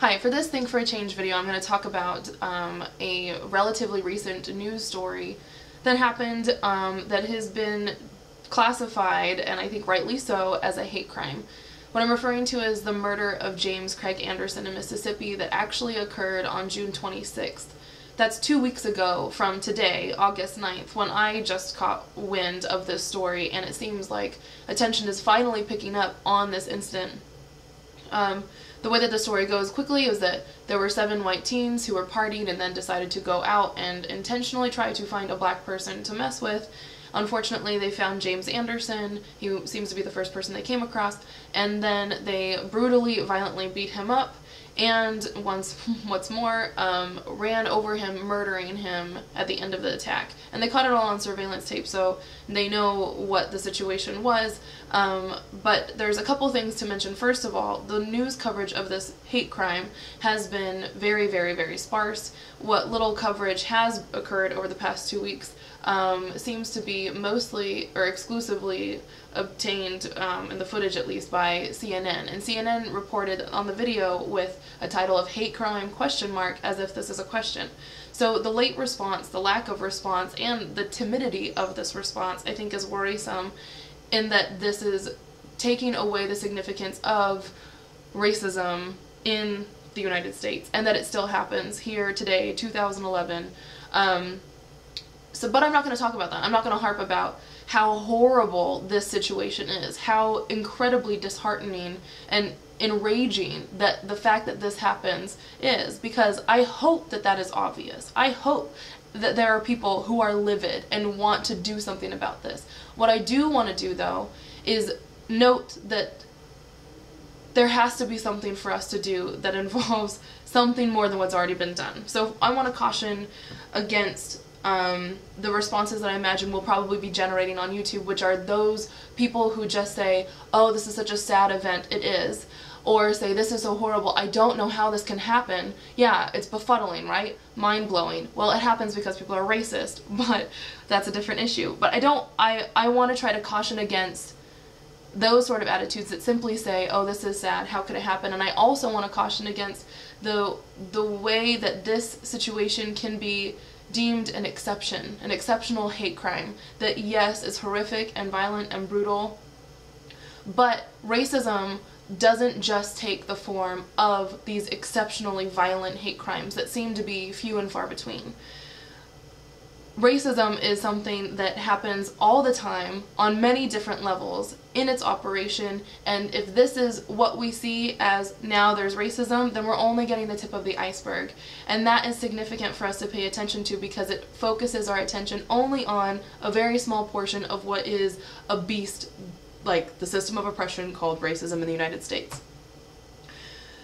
Hi, for this Think for a Change video, I'm going to talk about a relatively recent news story that happened that has been classified, and I think rightly so, as a hate crime. What I'm referring to is the murder of James Craig Anderson in Mississippi that actually occurred on June 26th. That's 2 weeks ago from today, August 9th, when I just caught wind of this story, and it seems like attention is finally picking up on this incident. The way that the story goes quickly is that there were 7 white teens who were partying and then decided to go out and intentionally try to find a black person to mess with. Unfortunately, they found James Anderson, who seems to be the first person they came across, and then they brutally, violently beat him up, and what's more, ran over him, murdering him at the end of the attack. And they caught it all on surveillance tape, so they know what the situation was, but there's a couple things to mention. First of all, the news coverage of this hate crime has been very, very, very sparse. What little coverage has occurred over the past 2 weeks seems to be mostly or exclusively obtained, in the footage at least, by CNN. And CNN reported on the video with a title of "hate crime ? As if this is a question. So the late response, the lack of response, and the timidity of this response, I think, is worrisome in that this is taking away the significance of racism in the United States, and that it still happens here today, 2011. But I'm not going to talk about that. I'm not going to harp about how horrible this situation is, how incredibly disheartening and enraging that the fact that this happens is, because I hope that that is obvious. I hope that there are people who are livid and want to do something about this. What I do want to do, though, is note that there has to be something for us to do that involves something more than what's already been done. So I want to caution against the responses that I imagine will probably be generating on YouTube, which are those people who just say, "Oh, this is such a sad event," it is, or say, "This is so horrible, I don't know how this can happen." Yeah, it's befuddling, right? Mind-blowing. Well, it happens because people are racist, but that's a different issue. But I want to try to caution against those sort of attitudes that simply say, "Oh, this is sad, how could it happen?" And I also want to caution against the way that this situation can be deemed an exception, an exceptional hate crime, that yes, is horrific and violent and brutal, but racism doesn't just take the form of these exceptionally violent hate crimes that seem to be few and far between. Racism is something that happens all the time on many different levels in its operation, and if this is what we see as now there's racism, then we're only getting the tip of the iceberg. And that is significant for us to pay attention to, because it focuses our attention only on a very small portion of what is a beast like the system of oppression called racism in the United States.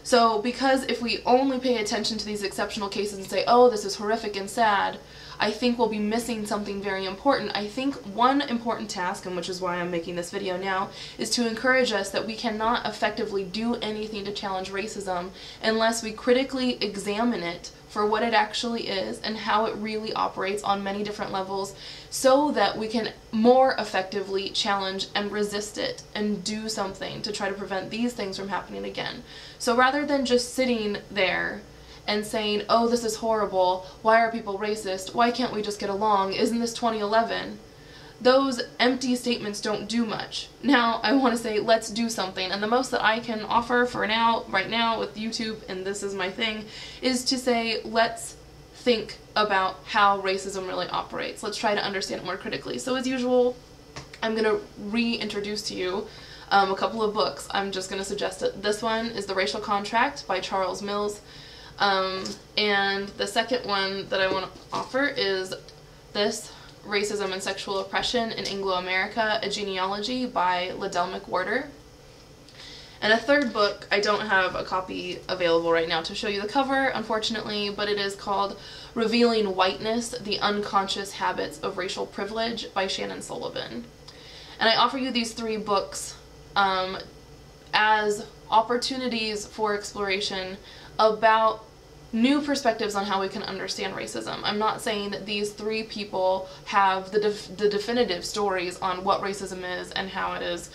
So because if we only pay attention to these exceptional cases and say, "Oh, this is horrific and sad," I think we'll be missing something very important. I think one important task, and which is why I'm making this video now, is to encourage us that we cannot effectively do anything to challenge racism unless we critically examine it for what it actually is and how it really operates on many different levels, so that we can more effectively challenge and resist it and do something to try to prevent these things from happening again. So rather than just sitting there and saying, "Oh, this is horrible, why are people racist, why can't we just get along, isn't this 2011? Those empty statements don't do much. Now I want to say, let's do something, and the most that I can offer for now, right now with YouTube, and this is my thing, is to say, let's think about how racism really operates. Let's try to understand it more critically. So as usual, I'm going to reintroduce to you a couple of books. I'm just going to suggest that this one is The Racial Contract by Charles Mills, and the second one that I want to offer is this, Racism and Sexual Oppression in Anglo-America, a Genealogy by Ladelle McWhorter. And a third book, I don't have a copy available right now to show you the cover, unfortunately, but it is called Revealing Whiteness, The Unconscious Habits of Racial Privilege by Shannon Sullivan. And I offer you these three books as opportunities for exploration about new perspectives on how we can understand racism. I'm not saying that these three people have the definitive stories on what racism is and how it is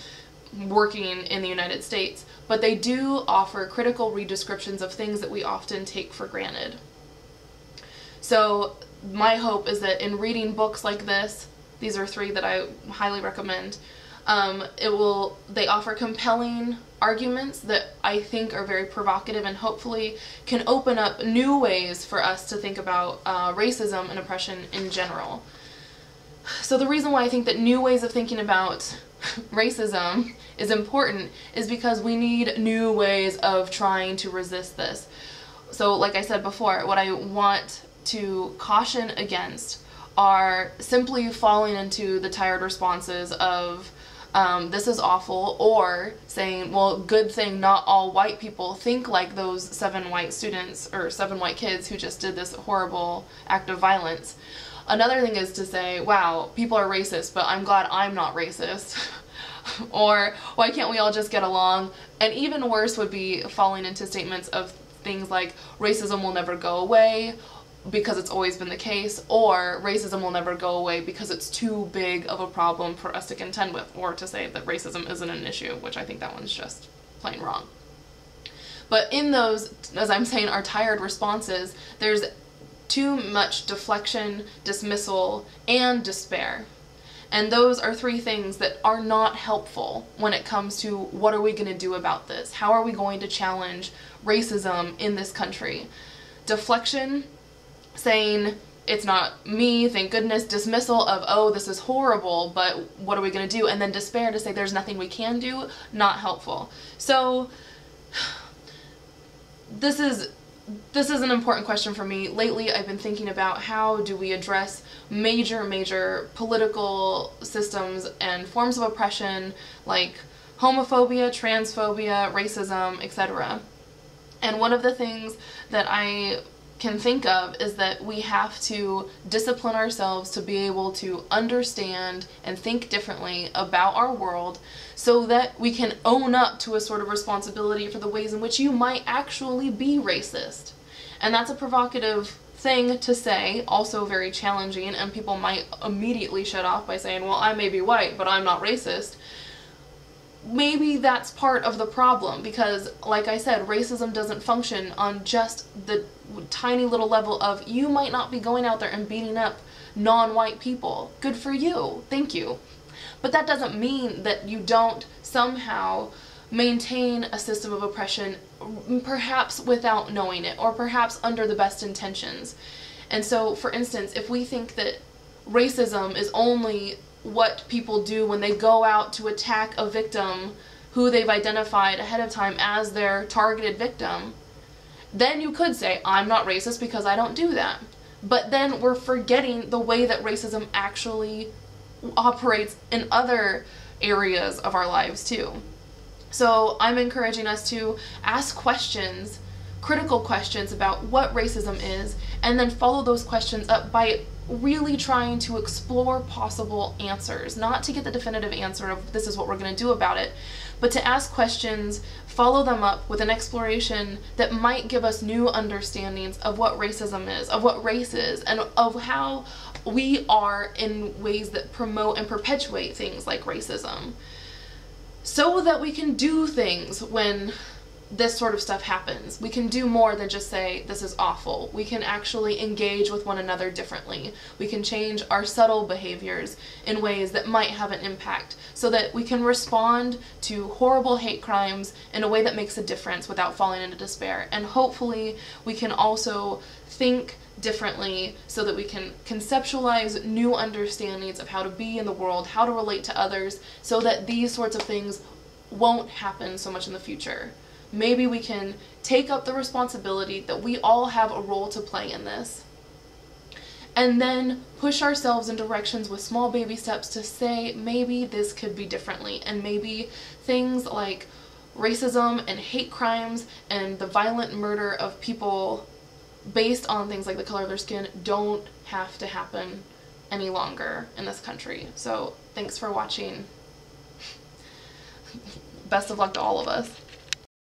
working in the United States, but they do offer critical redescriptions of things that we often take for granted. So my hope is that in reading books like this, these are three that I highly recommend, they offer compelling arguments that I think are very provocative and hopefully can open up new ways for us to think about racism and oppression in general. So the reason why I think that new ways of thinking about racism is important is because we need new ways of trying to resist this. So like I said before, what I want to caution against are simply falling into the tired responses of this is awful, or saying, well, good thing not all white people think like those 7 white students or 7 white kids who just did this horrible act of violence. Another thing is to say, wow, people are racist, but I'm glad I'm not racist. Or why can't we all just get along? And even worse would be falling into statements of things like racism will never go away because it's always been the case, or racism will never go away because it's too big of a problem for us to contend with, or to say that racism isn't an issue, which I think that one's just plain wrong. But in those, as I'm saying, are tired responses, there's too much deflection, dismissal, and despair. And those are three things that are not helpful when it comes to what are we going to do about this? How are we going to challenge racism in this country? Deflection, saying it's not me, thank goodness. Dismissal of, oh, this is horrible, but what are we going to do? And then despair, to say there's nothing we can do, not helpful. So this is an important question for me. Lately, I've been thinking about how do we address major political systems and forms of oppression like homophobia, transphobia, racism, etc. And one of the things that I can think of is that we have to discipline ourselves to be able to understand and think differently about our world so that we can own up to a sort of responsibility for the ways in which you might actually be racist. And that's a provocative thing to say, also very challenging, and people might immediately shut off by saying, well, I may be white, but I'm not racist. Maybe that's part of the problem, because, like I said, racism doesn't function on just the tiny little level of you might not be going out there and beating up non-white people. Good for you. Thank you. But that doesn't mean that you don't somehow maintain a system of oppression, perhaps without knowing it, or perhaps under the best intentions. And so, for instance, if we think that racism is only what people do when they go out to attack a victim who they've identified ahead of time as their targeted victim, then you could say, I'm not racist because I don't do that. But then we're forgetting the way that racism actually operates in other areas of our lives too. So I'm encouraging us to ask questions, critical questions about what racism is, and then follow those questions up by really trying to explore possible answers, not to get the definitive answer of this is what we're going to do about it, but to ask questions, follow them up with an exploration that might give us new understandings of what racism is, of what race is, and of how we are in ways that promote and perpetuate things like racism, so that we can do things when this sort of stuff happens. We can do more than just say, this is awful. We can actually engage with one another differently. We can change our subtle behaviors in ways that might have an impact so that we can respond to horrible hate crimes in a way that makes a difference without falling into despair. And hopefully we can also think differently so that we can conceptualize new understandings of how to be in the world, how to relate to others, so that these sorts of things won't happen so much in the future. Maybe we can take up the responsibility that we all have a role to play in this, and then push ourselves in directions with small baby steps to say, maybe this could be differently, and maybe things like racism and hate crimes and the violent murder of people based on things like the color of their skin don't have to happen any longer in this country. So thanks for watching. Best of luck to all of us.